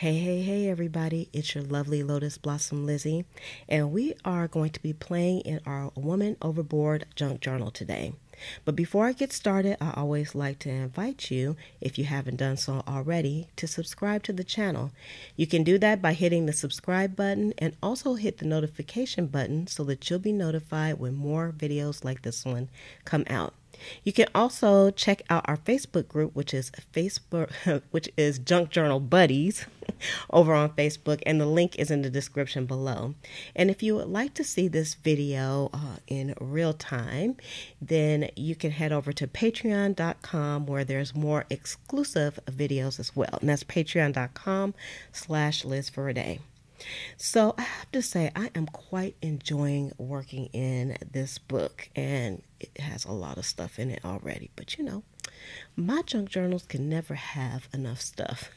Hey everybody, it's your lovely Lotus Blossom Lizzie, and we are going to be playing in our Woman Overboard junk journal today. But before I get started, I always like to invite you, if you haven't done so already, to subscribe to the channel. You can do that by hitting the subscribe button and also hit the notification button so that you'll be notified when more videos like this one come out. You can also check out our Facebook group, which is Junk Journal Buddies over on Facebook, and the link is in the description below. And if you would like to see this video in real time, then you can head over to patreon.com, where there's more exclusive videos as well. And that's patreon.com/LizForAday. So I have to say, I am quite enjoying working in this book, and it has a lot of stuff in it already. But you know, my junk journals can never have enough stuff.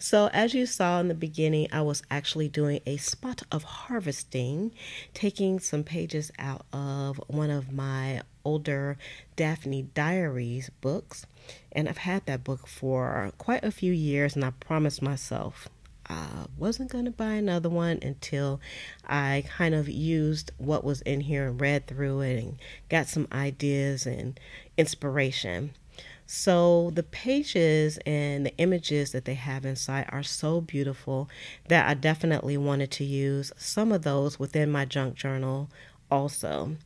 So as you saw in the beginning, I was actually doing a spot of harvesting, taking some pages out of one of my older Daphne Diaries books. And I've had that book for quite a few years, and I promised myself I wasn't going to buy another one until I kind of used what was in here and read through it and got some ideas and inspiration. So the pages and the images that they have inside are so beautiful that I definitely wanted to use some of those within my junk journal also.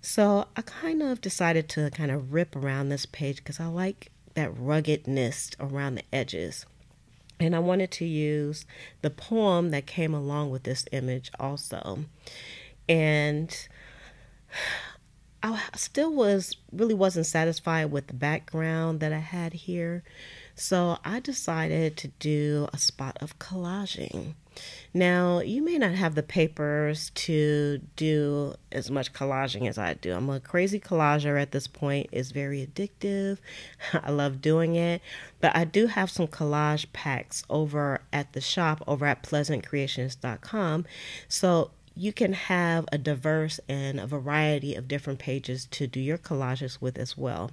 So I kind of decided to kind of rip around this page because I like that ruggedness around the edges. And I wanted to use the poem that came along with this image also. And I still really wasn't satisfied with the background that I had here. So I decided to do a spot of collaging. Now, you may not have the papers to do as much collaging as I do. I'm a crazy collager at this point. It's very addictive. I love doing it. But I do have some collage packs over at the shop over at PleasantCreations.com. So you can have a diverse and a variety of different pages to do your collages with as well.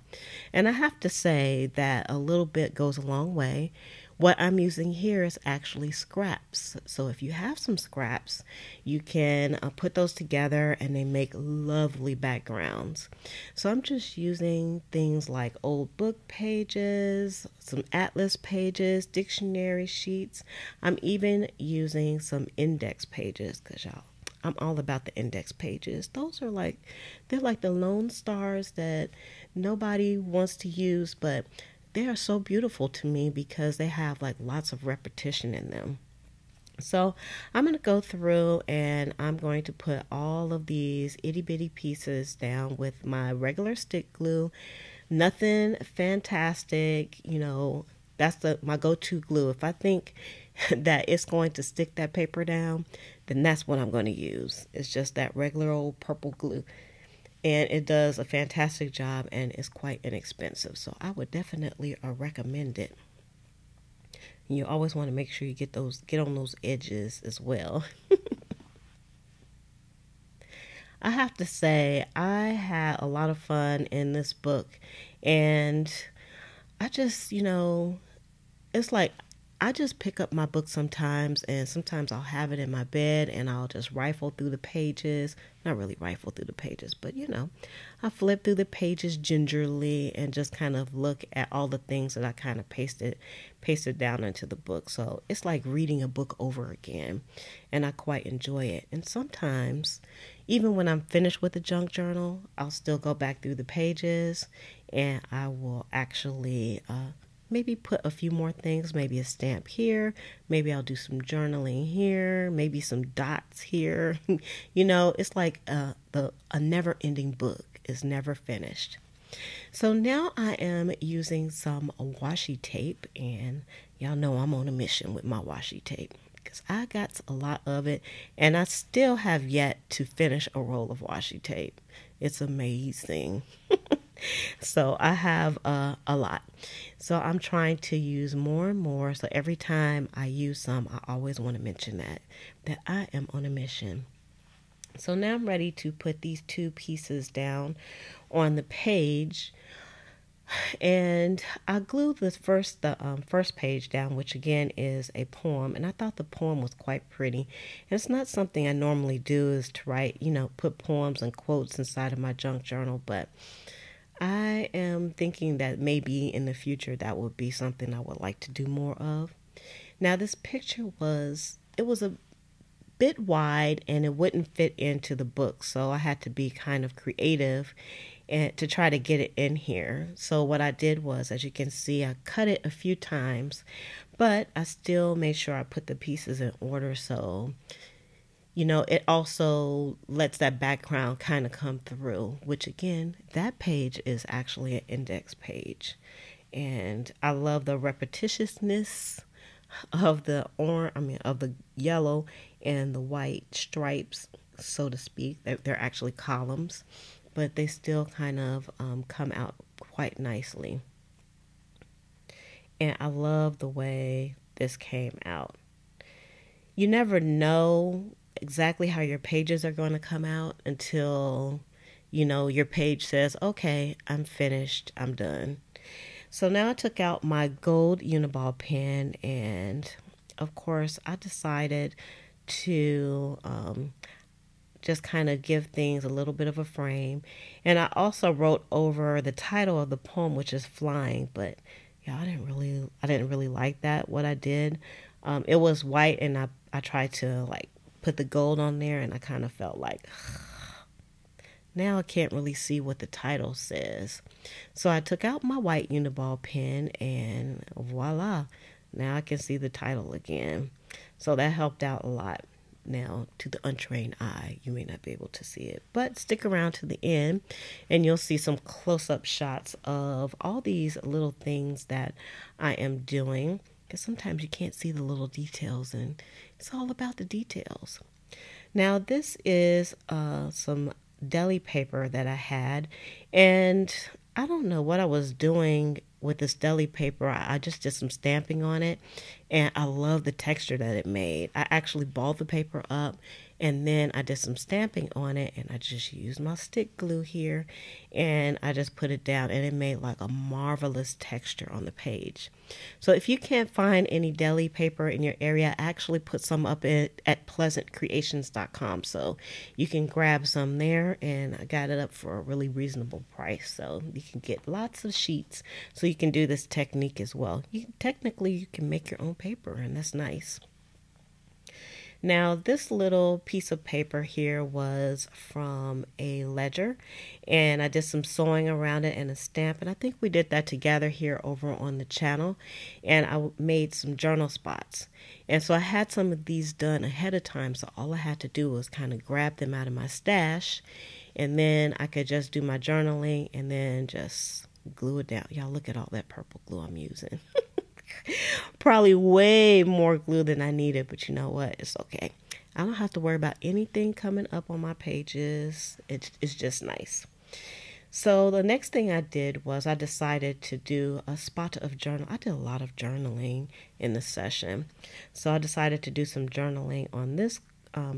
And I have to say that a little bit goes a long way. What I'm using here is actually scraps. So if you have some scraps, you can put those together and they make lovely backgrounds. So I'm just using things like old book pages, some atlas pages, dictionary sheets. I'm even using some index pages because y'all, I'm all about the index pages. Those are like, they're like the lone stars that nobody wants to use, but they are so beautiful to me because they have like lots of repetition in them. So I'm going to go through and I'm going to put all of these itty bitty pieces down with my regular stick glue. Nothing fantastic, you know, that's my go-to glue. If I think that it's going to stick that paper down, then that's what I'm going to use. It's just that regular old purple glue. And it does a fantastic job and is quite inexpensive. So I would definitely recommend it. You always want to make sure you get on those edges as well. I have to say, I had a lot of fun in this book. And I just, you know, it's like I just pick up my book sometimes, and sometimes I'll have it in my bed and I'll just rifle through the pages. Not really rifle through the pages, but you know, I flip through the pages gingerly and just kind of look at all the things that I kind of pasted down into the book. So it's like reading a book over again, and I quite enjoy it. And sometimes, even when I'm finished with the junk journal, I'll still go back through the pages and I will actually maybe put a few more things, maybe a stamp here, maybe I'll do some journaling here, maybe some dots here. You know, it's like a never-ending book. It's never finished. So now I am using some washi tape, and y'all know I'm on a mission with my washi tape because I got a lot of it, and I still have yet to finish a roll of washi tape. It's amazing. So I have a lot. So I'm trying to use more and more. So every time I use some, I always want to mention that I am on a mission. So now I'm ready to put these two pieces down on the page. And I glued the first page down, which again is a poem, and I thought the poem was quite pretty. And it's not something I normally do, is to write, you know, put poems and quotes inside of my junk journal, but I am thinking that maybe in the future that would be something I would like to do more of. Now this picture was, it was a bit wide and it wouldn't fit into the book, so I had to be kind of creative and to try to get it in here. So what I did was, as you can see, I cut it a few times, but I still made sure I put the pieces in order, so you know, it also lets that background kind of come through, which again, that page is actually an index page. And I love the repetitiousness of the orange, I mean, of the yellow and the white stripes, so to speak. They're actually columns, but they still kind of come out quite nicely. And I love the way this came out. You never know exactly how your pages are going to come out until, you know, your page says, okay, I'm finished, I'm done. So now I took out my gold Uniball pen, and of course I decided to just kind of give things a little bit of a frame. And I also wrote over the title of the poem, which is Flying, but yeah, I didn't really like that. What I did, it was white, and I tried to like put the gold on there, and I kind of felt like, now I can't really see what the title says. So I took out my white Uniball pen, and voila, now I can see the title again. So that helped out a lot. Now, to the untrained eye, you may not be able to see it, but stick around to the end and you'll see some close-up shots of all these little things that I am doing, because sometimes you can't see the little details, and it's all about the details. Now this is some deli paper that I had, and I don't know what I was doing with this deli paper. I just did some stamping on it, and I love the texture that it made. I actually balled the paper up, and then I did some stamping on it, and I just used my stick glue here, and I just put it down, and it made like a marvelous texture on the page. So if you can't find any deli paper in your area, I actually put some up at PleasantCreations.com, so you can grab some there, and I got it up for a really reasonable price, so you can get lots of sheets, so you can do this technique as well. Technically, you can make your own paper, and that's nice. Now this little piece of paper here was from a ledger, and I did some sewing around it and a stamp, and I think we did that together here over on the channel, and I made some journal spots. And so I had some of these done ahead of time, so all I had to do was kind of grab them out of my stash, and then I could just do my journaling and then just glue it down. Y'all look at all that purple glue I'm using. Probably way more glue than I needed, but you know what, it's okay. I don't have to worry about anything coming up on my pages. It's just nice. So the next thing I did was I decided to do a spot of journal. I did a lot of journaling in this session, so I decided to do some journaling on this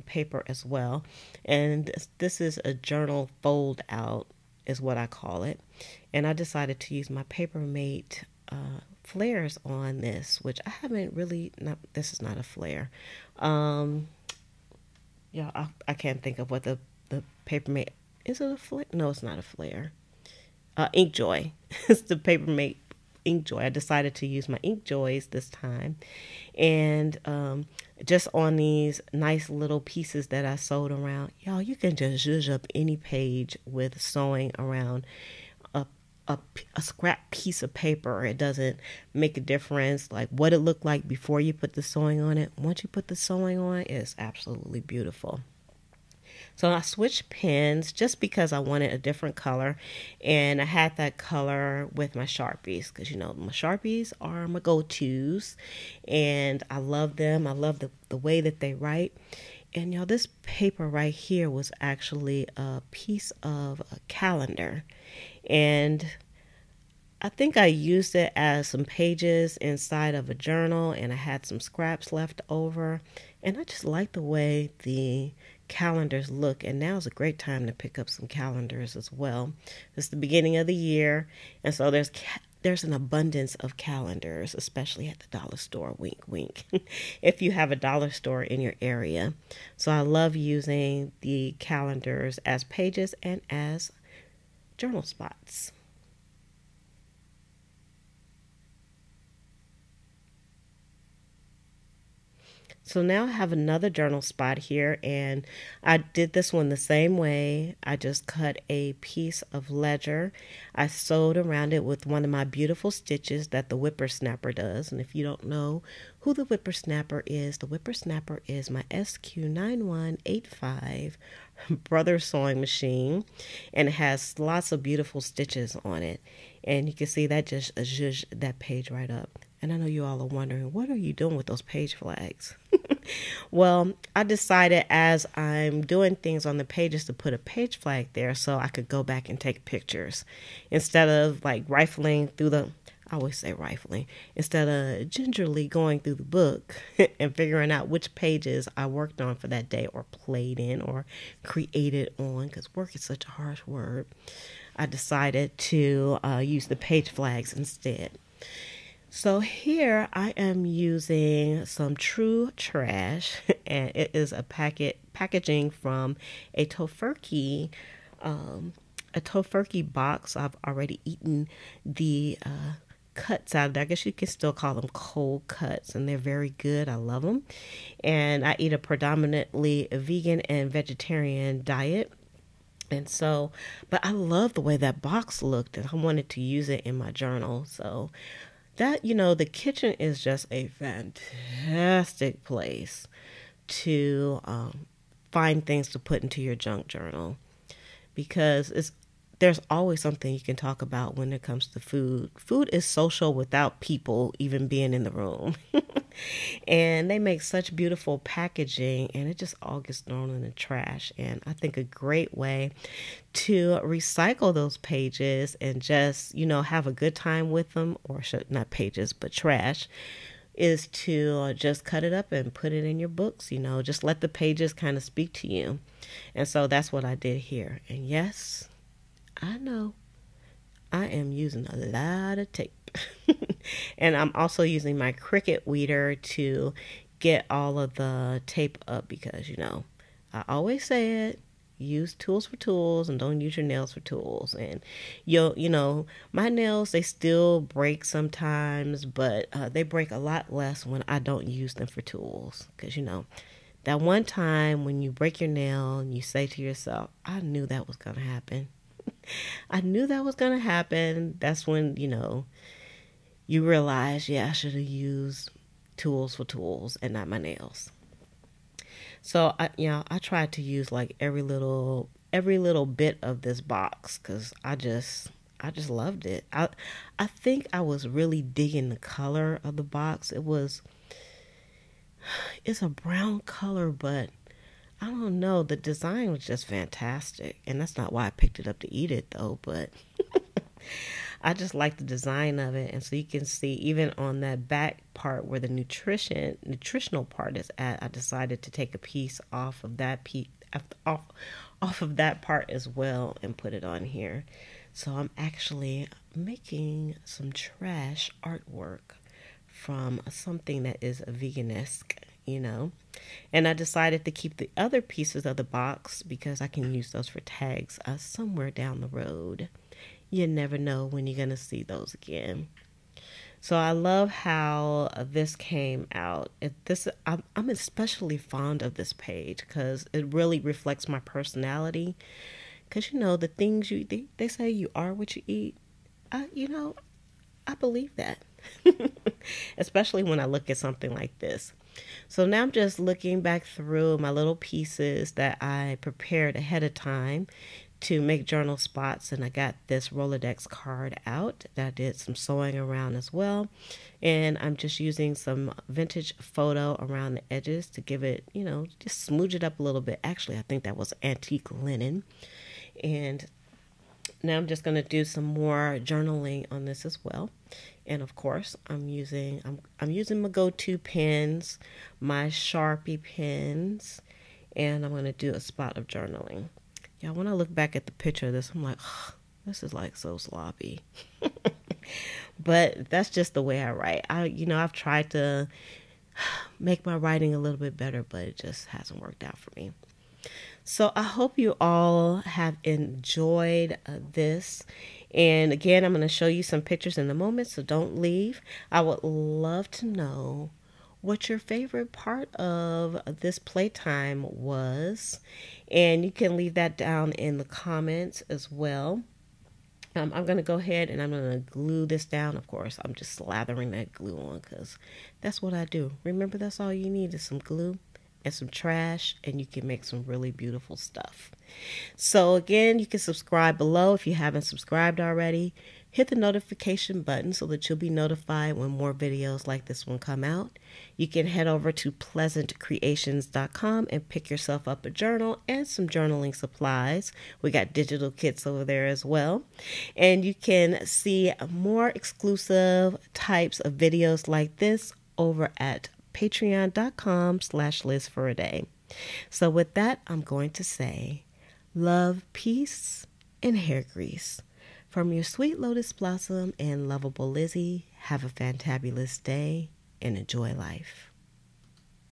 paper as well. And this is a journal fold out is what I call it, and I decided to use my Paper Mate flares on this, which I haven't really, this is not a flare. Yeah, I can't think of what the Paper Mate, is it a flare? No, it's not a flare. Ink Joy. It's the Paper Mate Ink Joy. I decided to use my Ink Joys this time, and just on these nice little pieces that I sewed around. Y'all, you can just zhuzh up any page with sewing around a scrap piece of paper. It doesn't make a difference like what it looked like before you put the sewing on it. Once you put the sewing on, it's absolutely beautiful. So I switched pens just because I wanted a different color, and I had that color with my Sharpies, because you know my Sharpies are my go-tos, and I love them. I love the way that they write. And y'all, this paper right here was actually a piece of a calendar, and I think I used it as some pages inside of a journal, and I had some scraps left over, and I just like the way the calendars look, and now's a great time to pick up some calendars as well. It's the beginning of the year, and so there's an abundance of calendars, especially at the dollar store, wink, wink, if you have a dollar store in your area. So I love using the calendars as pages and as journal spots. So now I have another journal spot here, and I did this one the same way. I just cut a piece of ledger. I sewed around it with one of my beautiful stitches that the Whippersnapper does. And if you don't know who the Whippersnapper is my SQ9185 brother sewing machine, and it has lots of beautiful stitches on it. And you can see that just zhuzhed that page right up. And I know you all are wondering, what are you doing with those page flags? Well, I decided as I'm doing things on the pages to put a page flag there so I could go back and take pictures. Instead of like rifling through the, I always say rifling, instead of gingerly going through the book and figuring out which pages I worked on for that day or played in or created on, because work is such a harsh word, I decided to use the page flags instead. So here I am using some True Trash, and it is a packaging from a tofurkey box. I've already eaten the cuts out of there. I guess you can still call them cold cuts, and they're very good. I love them. And I eat a predominantly vegan and vegetarian diet. And so, but I love the way that box looked, and I wanted to use it in my journal. So that, you know, the kitchen is just a fantastic place to find things to put into your junk journal, because there's always something you can talk about when it comes to food. Food is social without people even being in the room. And they make such beautiful packaging, and it just all gets thrown in the trash. And I think a great way to recycle those pages and just, you know, have a good time with them, or not pages, but trash, is to just cut it up and put it in your books, you know, just let the pages kind of speak to you. And so that's what I did here. And yes, I know I am using a lot of tape. And I'm also using my Cricut weeder to get all of the tape up, because, you know, I always say it, use tools for tools and don't use your nails for tools. And, you know, my nails, they still break sometimes, but they break a lot less when I don't use them for tools, because, you know, that one time when you break your nail and you say to yourself, I knew that was going to happen. I knew that was going to happen. That's when, you know, you realize, yeah, I should have used tools for tools and not my nails. So, I tried to use like every little bit of this box, because I just loved it. I think I was really digging the color of the box. It's a brown color, but I don't know, the design was just fantastic. And that's not why I picked it up to eat it, though, but I just like the design of it. And so you can see, even on that back part where the nutritional part is at, I decided to take a piece off of that part as well and put it on here. So I'm actually making some trash artwork from something that is vegan-esque, you know. And I decided to keep the other pieces of the box because I can use those for tags somewhere down the road. You never know when you're going to see those again. So I love how this came out. I'm especially fond of this page because it really reflects my personality. Because, you know, the things you eat, they say you are what you eat. You know, I believe that. Especially when I look at something like this. So now I'm just looking back through my little pieces that I prepared ahead of time to make journal spots, and I got this Rolodex card out that I did some sewing around as well, and I'm just using some vintage photo around the edges to give it, you know, just smooch it up a little bit. Actually, I think that was antique linen. And now I'm just going to do some more journaling on this as well. And of course, I'm using my go-to pens, my Sharpie pens, and I'm going to do a spot of journaling. Yeah, when I look back at the picture of this, I'm like, oh, this is like so sloppy. But that's just the way I write. I've tried to make my writing a little bit better, but it just hasn't worked out for me. So I hope you all have enjoyed this. And again, I'm going to show you some pictures in a moment, so don't leave. I would love to know what your favorite part of this playtime was. And you can leave that down in the comments as well. I'm going to go ahead and I'm going to glue this down. Of course, I'm just slathering that glue on because that's what I do. Remember, that's all you need is some glue and some trash, and you can make some really beautiful stuff. So again, you can subscribe below if you haven't subscribed already. Hit the notification button so that you'll be notified when more videos like this one come out. You can head over to PleasantCreations.com and pick yourself up a journal and some journaling supplies. We got digital kits over there as well. And you can see more exclusive types of videos like this over at Patreon.com/LizForAday. So with that, I'm going to say love, peace, and hair grease. From your sweet Lotus Blossom and lovable Lizzie, have a fantabulous day and enjoy life.